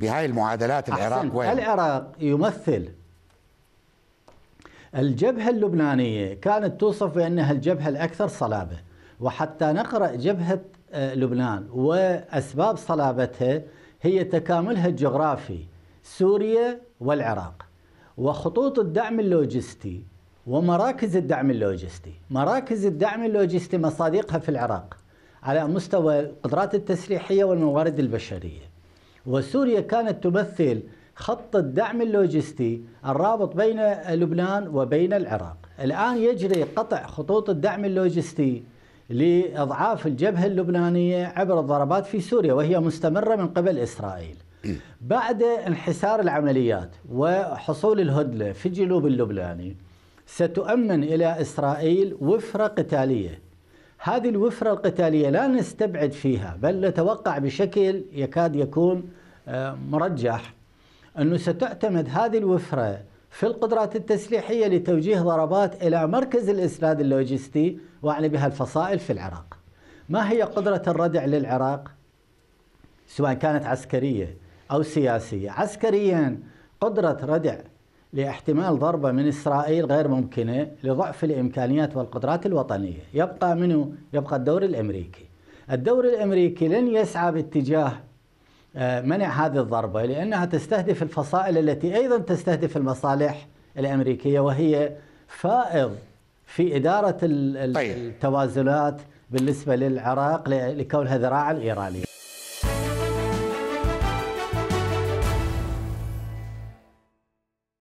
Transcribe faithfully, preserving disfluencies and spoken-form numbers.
بهاي المعادلات العراق وين؟ العراق يمثل الجبهة اللبنانية، كانت توصف بأنها الجبهة الأكثر صلابة، وحتى نقرأ جبهة لبنان وأسباب صلابتها هي تكاملها الجغرافي سوريا والعراق، وخطوط الدعم اللوجستي ومراكز الدعم اللوجستي. مراكز الدعم اللوجستي مصادقها في العراق على مستوى القدرات التسليحية والموارد البشرية، وسوريا كانت تمثل خط الدعم اللوجستي الرابط بين لبنان وبين العراق. الآن يجري قطع خطوط الدعم اللوجستي لإضعاف الجبهة اللبنانية عبر الضربات في سوريا، وهي مستمرة من قبل إسرائيل. بعد انحسار العمليات وحصول الهدنة في الجنوب اللبناني ستؤمن إلى إسرائيل وفرة قتالية. هذه الوفرة القتالية لا نستبعد فيها، بل نتوقع بشكل يكاد يكون مرجح أنه ستعتمد هذه الوفرة في القدرات التسليحية لتوجيه ضربات إلى مركز الإسناد اللوجستي وأعني بها الفصائل في العراق. ما هي قدرة الردع للعراق؟ سواء كانت عسكرية أو سياسية. عسكريا قدرة ردع لاحتمال ضربة من إسرائيل غير ممكنة لضعف الإمكانيات والقدرات الوطنية. يبقى منه يبقى الدور الأمريكي. الدور الأمريكي لن يسعى باتجاه منع هذه الضربة لأنها تستهدف الفصائل التي أيضا تستهدف المصالح الأمريكية، وهي فائض في إدارة التوازنات بالنسبة للعراق لكونها ذراعا إيرانية.